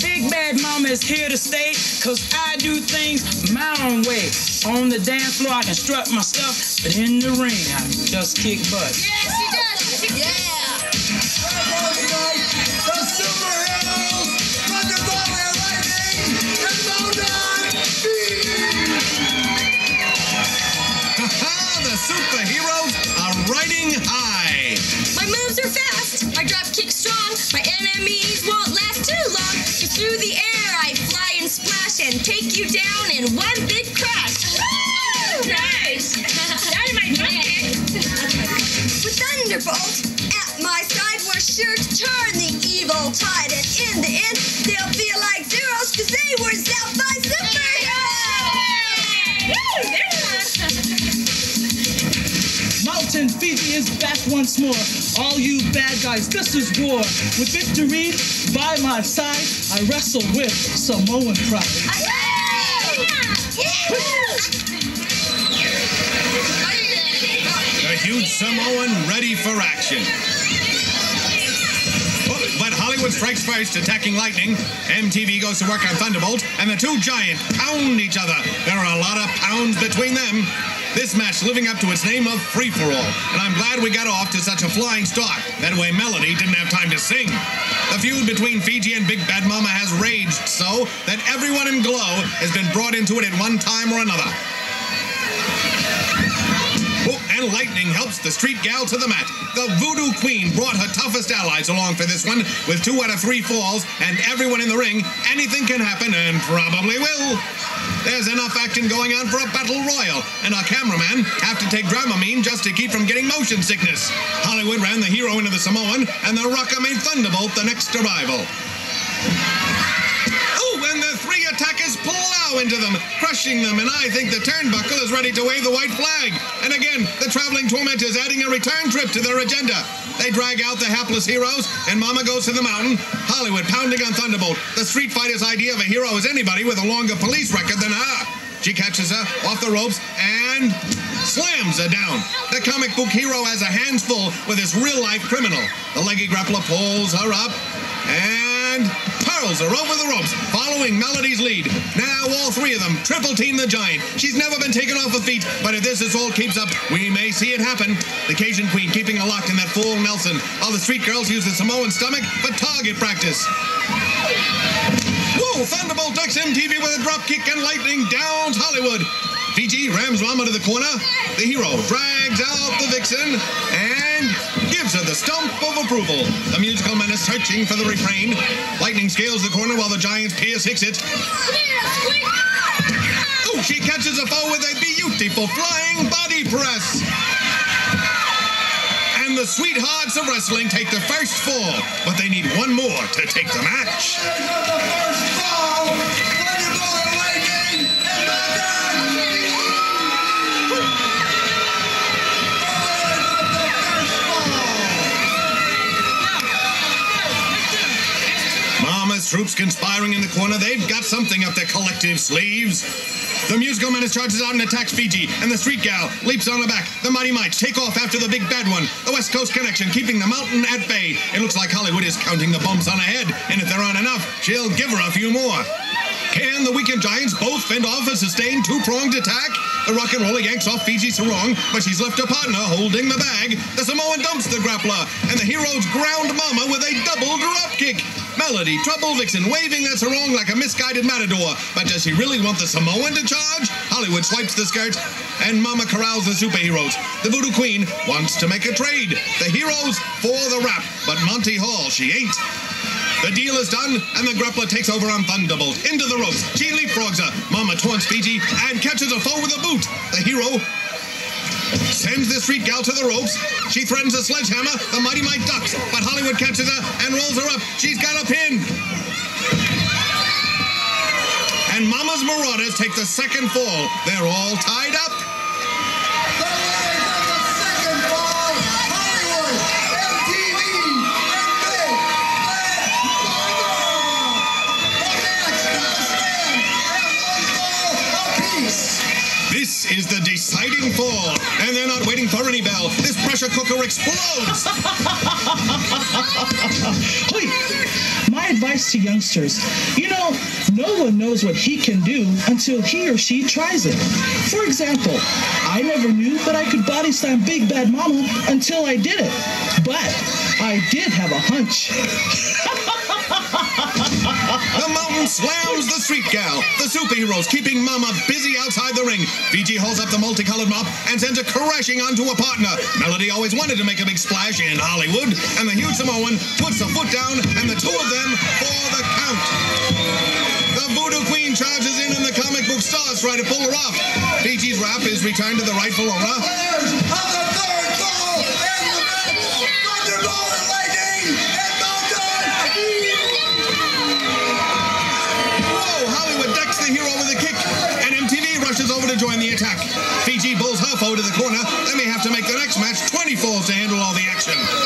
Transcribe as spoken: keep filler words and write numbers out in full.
Big Bad Mama is here to stay, cause I do things my own way. On the dance floor, I can strut my stuff, but in the ring, I just kick butt. Yes, she does. She yeah. The superheroes, Thunderbolt and Lightning, and Mountain Fiji. Ha-ha, the superheroes are riding high. My moves are fast, my drop kick's strong, my enemies won't last too long. Cause through the air, I fly and splash and take you down in one big crash. Woo! Nice! Dynamite kick! With Thunderbolt at my side, we're sure to turn the evil tide. And in the end, they'll feel like zeros, cause they were zapped by superheroes! Woo! Mountain Fiji is back once more. All you bad guys, this is war. With victory by my side, I wrestle with Samoan pride. The huge Samoan ready for action. But Hollywood strikes first, attacking Lightning. M T V goes to work on Thunderbolt, and the two giants pound each other. There are a lot of pounds between them. This match living up to its name of free-for-all, and I'm glad we got off to such a flying start. That way Melody didn't have time to sing. The feud between Fiji and Big Bad Mama has raged so that everyone in Glow has been brought into it at one time or another. Oh, and Lightning helps the street gal to the mat. The Voodoo Queen brought her toughest allies along for this one with two out of three falls, and everyone in the ring, anything can happen and probably will. There's enough action going on for a battle royal, and our cameraman have to take Dramamine just to keep from getting motion sickness. Hollywood ran the hero into the Samoan, and the Rocker made Thunderbolt the next arrival. Oh, and the three attackers plow into them, crushing them, and I think the turnbuckle is ready to wave the white flag. And again, the traveling torment is adding a return trip to their agenda. They drag out the hapless heroes, and Mama goes to the mountain. Hollywood pounding on Thunderbolt. The Street Fighter's idea of a hero is anybody with a longer police record than her. She catches her off the ropes and slams her down. The comic book hero has a hands full with this real-life criminal. The leggy grappler pulls her up and pearls her over the ropes, following Melody's lead. Now all three of them triple team the giant. She's never been taken off her feet, but if this assault keeps up, we may see it happen. The Cajun Queen keeping her locked in that full Nelson. All the street girls use the Samoan stomach for target practice. Whoa! Thunderbolt ducks M T V with a drop kick, and Lightning downs Hollywood. Fiji rams Mama to the corner. The hero drags out the Vixen and gives her the stomp of approval. The musical man is searching for the refrain. Lightning scales the corner while the Giants Pierce hicks it. Oh, she catches a foe with a beautiful flying body press. And the sweethearts of wrestling take the first fall, but they need one more to take the match. Troops conspiring in the corner. They've got something up their collective sleeves. The musical menace charges out and attacks Fiji, and the street gal leaps on her back. The mighty mites take off after the big bad one. The West Coast connection keeping the mountain at bay. It looks like Hollywood is counting the bumps on ahead, and if there aren't enough, she'll give her a few more. Can the weekend giants both fend off a sustained two-pronged attack? The rock and roller yanks off Fiji's sarong, but she's left her partner holding the bag. The Samoan dumps the grappler, and the heroes ground Mama with a double drop kick. Melody Trouble Vixen waving that sarong like a misguided matador. But does she really want the Samoan to charge? Hollywood swipes the skirt, and Mama corrals the superheroes. The Voodoo Queen wants to make a trade. The heroes for the rap, but Monty Hall, she ain't. The deal is done, and the grappler takes over on Thunderbolt. Into the ropes. She leapfrogs her. Mama taunts Fiji and catches a foe with a boot. The hero sends the street gal to the ropes. She threatens a sledgehammer. The Mighty Mike ducks, but Hollywood catches her and rolls her up. She's got a pin. And Mama's Marauders take the second fall. They're all tied up. The Lions of the second fall. Hollywood, M T V, and Big Bad Mama. The match now stands at one fall apiece. This is the deciding fall, and they're not waiting for any bell. This pressure cooker explodes. My advice to youngsters, you know, no one knows what he can do until he or she tries it. For example, I never knew that I could body slam Big Bad Mama until I did it. But I did have a hunch. The Mountain slams the street gal. The superheroes keeping Mama busy outside the ring. Fiji holds up the multicolored mop and sends it crashing onto a partner. Melody always wanted to make a big splash in Hollywood, and the huge Samoan puts a foot down, and the two of them for the count. The Voodoo Queen charges in, and the comic book stars try to pull her off. Fiji's rap is returned to the rightful owner. Players of the third ball and the battle of Thunderbolt and Lightning and Mountain Fiji. The hero with a kick, and M T V rushes over to join the attack. Fiji pulls her foe to the corner. They may have to make the next match twenty falls to handle all the action.